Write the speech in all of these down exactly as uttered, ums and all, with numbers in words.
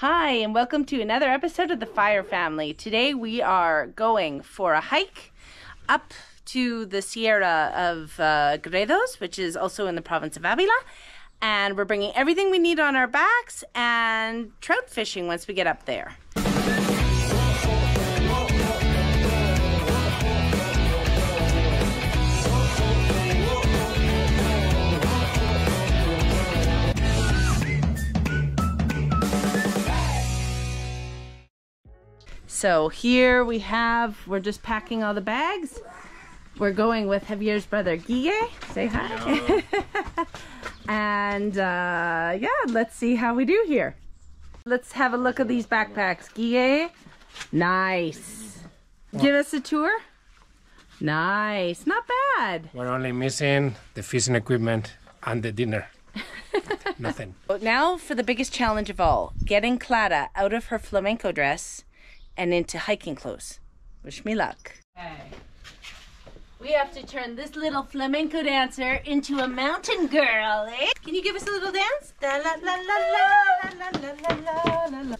Hi, and welcome to another episode of the Fire Family. Today we are going for a hike up to the Sierra of uh, Gredos, which is also in the province of Avila. And we're bringing everything we need on our backs and trout fishing once we get up there. So here we have, we're just packing all the bags. We're going with Javier's brother, Guille. Say hi. And uh, yeah, let's see how we do here. Let's have a look at these backpacks. Guille, nice. Well, give us a tour. Nice, not bad. We're only missing the fishing equipment and the dinner. Nothing. Now for the biggest challenge of all, getting Clara out of her flamenco dress and into hiking clothes. Wish me luck. Okay. We have to turn this little flamenco dancer into a mountain girl, eh? Can you give us a little dance? Da, la, la, la, la, la, la, la, la,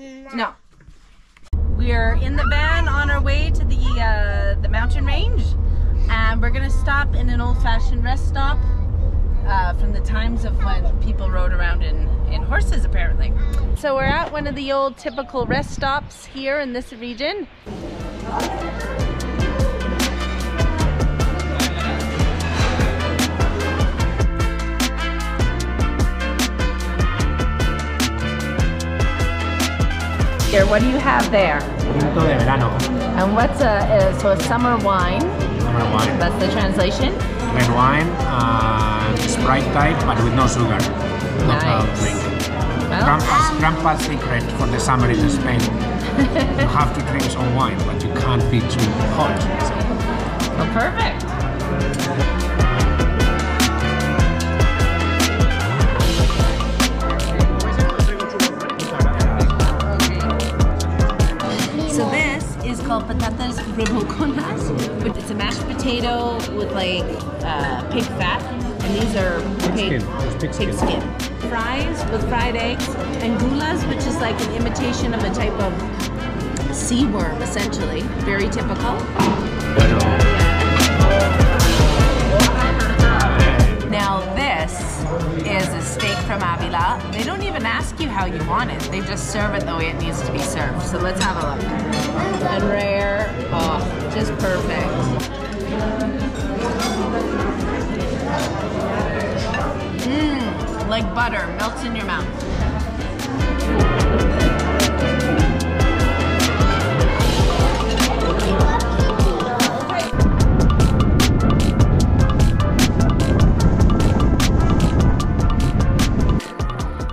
la. No. We're in the van on our way to the, uh, the mountain range, and we're gonna stop in an old-fashioned rest stop uh, from the times of when people rode around in in horses apparently. So we're at one of the old typical rest stops here in this region. Here, what do you have there? Tinto de verano. And what's a, so a summer wine? Summer wine. That's the translation? Red wine, uh, Sprite type, but with no sugar. Not nice. Drink. Well, Grandpa's, Grandpa's secret for the summer in Spain. You have to drink some wine, but you can't be too hot. So. Well, perfect. So this is called patatas brubocondas, but it's a mashed potato with like uh, pig fat, and these are pig, pig skin. Pig skin. Fries with fried eggs, and gulas, which is like an imitation of a type of sea worm, essentially. Very typical. Now this is a steak from Avila. They don't even ask you how you want it. They just serve it the way it needs to be served. So let's have a look. And rare, oh, just perfect. Like butter, melts in your mouth.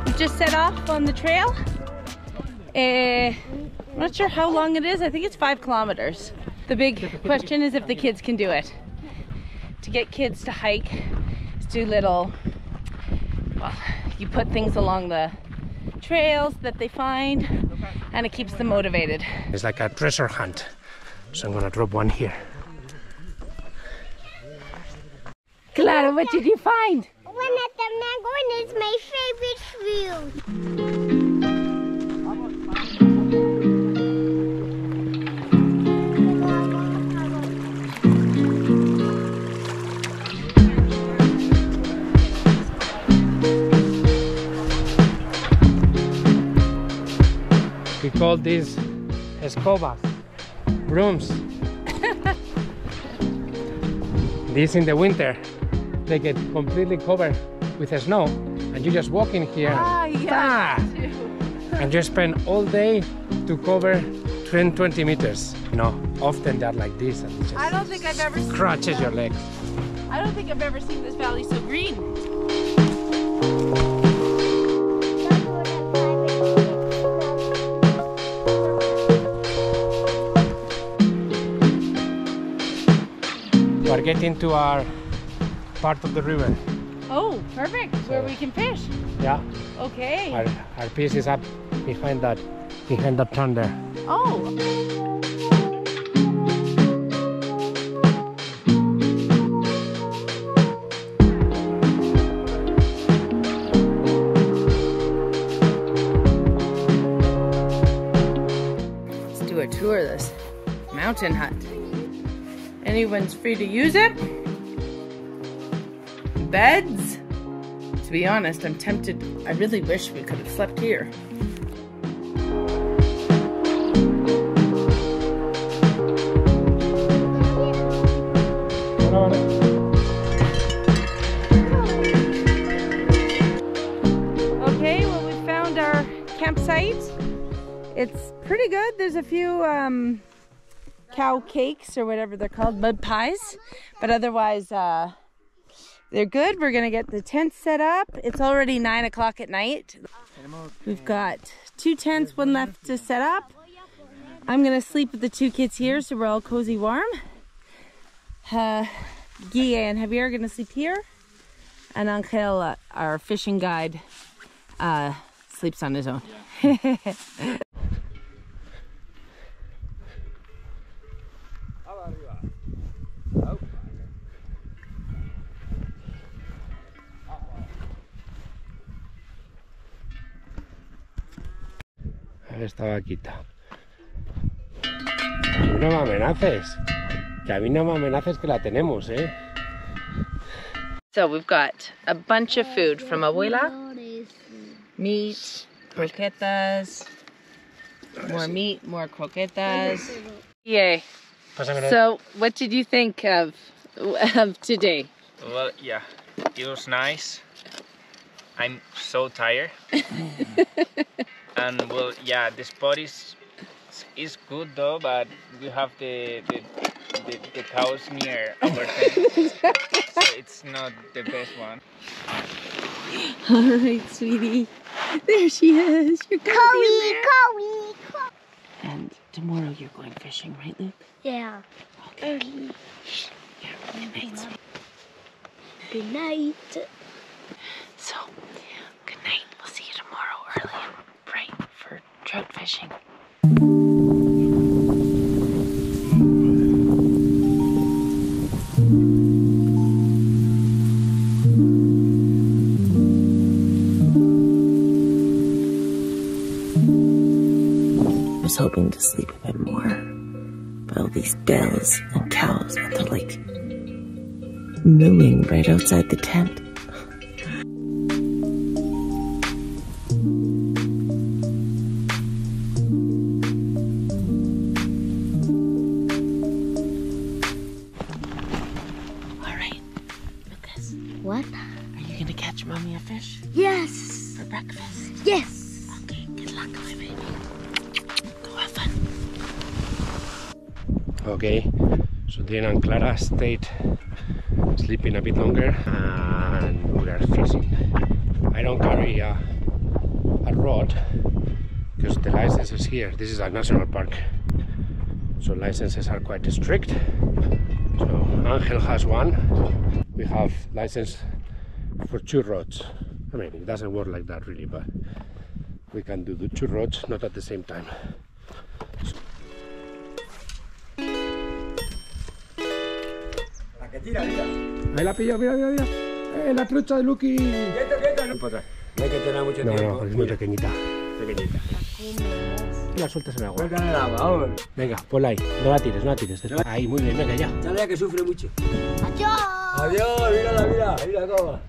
We just set off on the trail. Uh, I'm not sure how long it is. I think it's five kilometers. The big question is if the kids can do it. To get kids to hike, is do little Well, you put things along the trails that they find, and it keeps them motivated. It's like a treasure hunt. So I'm gonna drop one here. Clara, what did you find? One at the mango, and it's my favorite fruit. We call these escobas, brooms. These in the winter, they get completely covered with snow, and you just walk in here, ah, yeah, and you spend all day to cover twenty meters. No, often they're like this. And just I don't think I've ever seen crutches your legs. I don't think I've ever seen this valley so green. We're getting to our part of the river. Oh, perfect, so, where we can fish. Yeah. Okay. Our, our piece is up behind that, behind that turn there. Oh. tour this mountain hut. Anyone's free to use it. Beds. To be honest, I'm tempted. I really wish we could have slept here. Okay, well, we found our campsite. It's pretty good. There's a few um, cow cakes or whatever they're called, mud pies, but otherwise uh, they're good. We're gonna get the tent set up. It's already nine o'clock at night. We've got two tents, one left to set up. I'm gonna sleep with the two kids here, so we're all cozy warm. Uh, Guille and Javier are gonna sleep here, and Angel, uh, our fishing guide, uh, sleeps on his own. Yeah. A ver esta vaquita. No me amenaces. So we've got a bunch of food from Abuela. Meat, croquetas, more meat, more croquetas. Yay. So what did you think of, of today? Well, yeah, it was nice. I'm so tired. And well, yeah, the spot is, is good though, but we have the... the The, the cows near our tent, so it's not the best one. All right, sweetie. There she is. You're cozy. Cozy. And tomorrow you're going fishing, right, Luke? Yeah. Okay. Um, yeah. Good night, sweetie. Good night. So, good night. We'll see you tomorrow early, right, for trout fishing. Hoping to sleep a bit more, but all these bells and cows and they're like mooing right outside the tent. All right, Lucas. What? Are you gonna catch mommy a fish? Yes. For breakfast? Yes. Okay, good luck, my baby. Okay, so Dean and Clara stayed sleeping a bit longer and we are fishing. I don't carry a, a rod because the license is here. This is a national park, so licenses are quite strict. So Angel has one. We have license for two rods. I mean, it doesn't work like that really, but we can do the two rods, not at the same time. So, tira, tira. Ahí la pilló, mira, mira, mira. Eh, la trucha de Lucky. Quieto, quieto, no. Para atrás. No hay que tener mucho no, tiempo. No, no, es muy pequeñita. Pequeñita. Y la sueltas en el agua. Suelta en el agua, vamos. Venga, ponla ahí. No la tires, no la tires. Ahí, muy bien, venga ya. Dale ya que sufre mucho. Adiós. Adiós, mírala, mira, mira cómo va.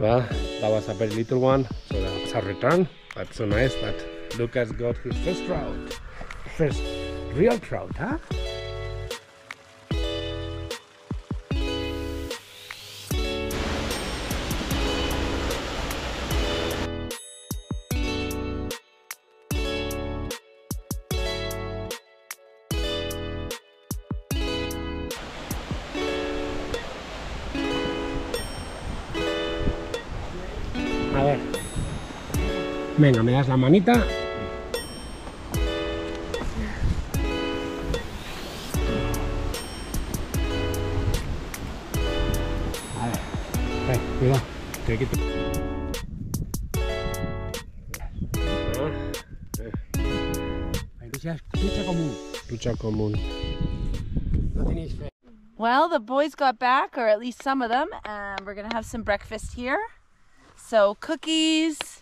Well, that was a very little one, so that's a return. But so nice that Lucas got his first trout. First real trout, huh? A ver, venga, me das la manita. A ver, ven, cuidado, te quito. Trucha común. Trucha común. No tenéis fe. Well, the boys got back, or at least some of them, and we're gonna have some breakfast here. So cookies,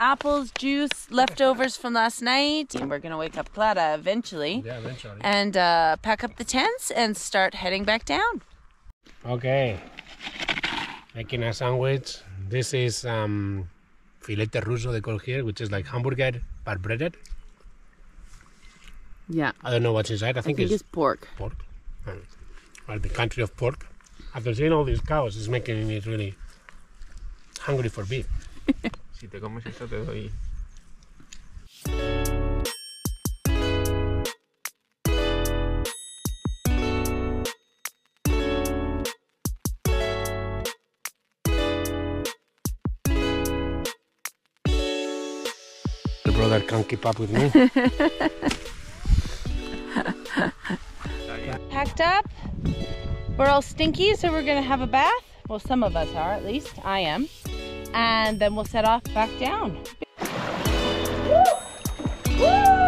apples, juice, leftovers from last night. And we're going to wake up Clara eventually. Yeah, eventually. And uh, pack up the tents and start heading back down. Okay. Making a sandwich. This is um, Filete Russo, they call here, which is like hamburger, but breaded. Yeah. I don't know what's inside. I think, I think it's, it's pork. Pork. Um, well, the country of pork. After seeing all these cows, it's making me really hungry for beef. Si te comes esto, te doy. The brother can't keep up with me. Packed up. We're all stinky, so we're gonna have a bath. Well, some of us are, at least I am. And then we'll set off back down. Woo! Woo!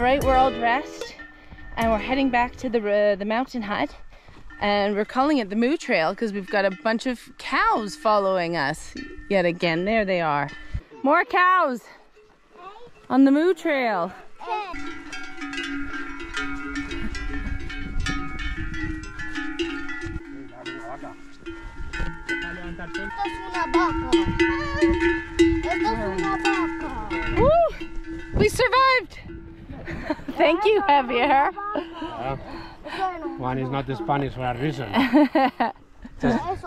Right, we're all dressed and we're heading back to the uh, the mountain hut, and we're calling it the Moo Trail because we've got a bunch of cows following us yet again. There they are. More cows on the Moo Trail. Woo! We survived! Thank you, Javier. Uh, one is not Spanish for a reason. Just,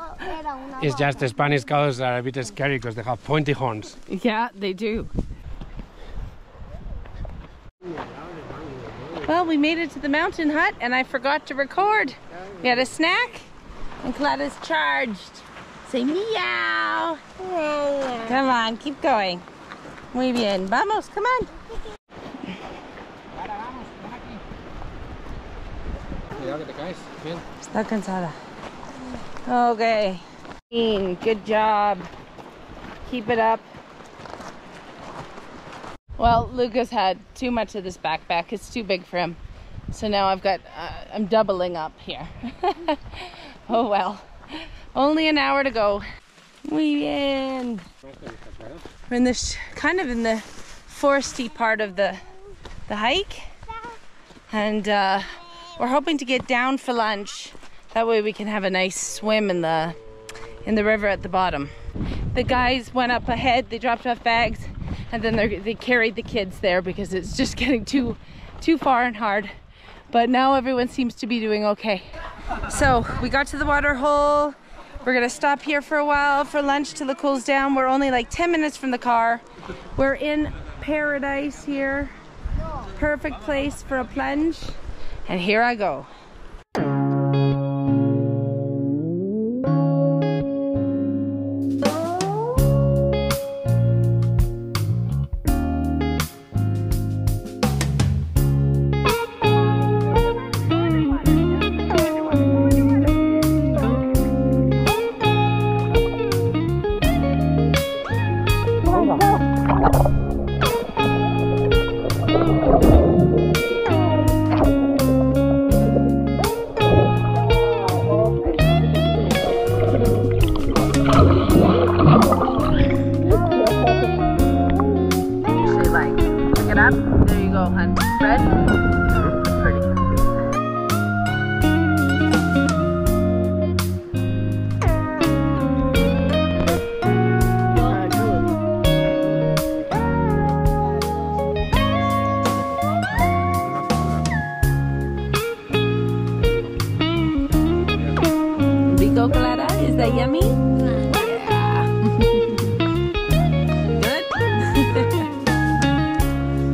it's just the Spanish cows are a bit scary because they have pointy horns. Yeah, they do. Well, we made it to the mountain hut and I forgot to record. We had a snack and Clara's charged. Say meow. Come on, keep going. Muy bien, vamos, come on. Está cansada. Okay. Dean, good job. Keep it up. Well, Lucas had too much of this backpack. It's too big for him. So now I've got, uh, I'm doubling up here. Oh well. Only an hour to go. Muy bien. We're in this, kind of in the foresty part of the, the hike. And, uh, we're hoping to get down for lunch. That way we can have a nice swim in the in the river at the bottom. The guys went up ahead, they dropped off bags, and then they carried the kids there because it's just getting too too far and hard. But now everyone seems to be doing okay. So we got to the water hole. We're gonna stop here for a while for lunch till it cools down. We're only like ten minutes from the car. We're in paradise here. Perfect place for a plunge. And here I go.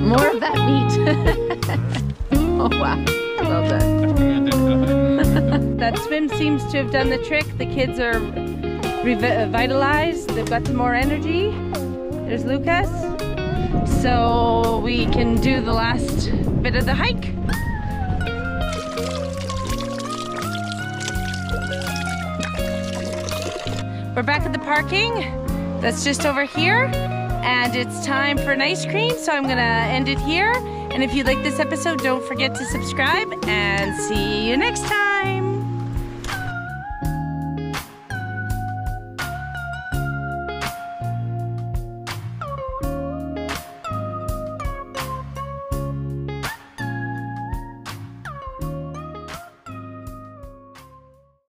More of that meat. Oh wow, well done. That swim seems to have done the trick. The kids are revitalized, they've got some more energy. There's Lucas. So we can do the last bit of the hike. We're back at the parking that's just over here, and it's time for an ice cream, so I'm gonna end it here. And if you like this episode, don't forget to subscribe, and see you next time.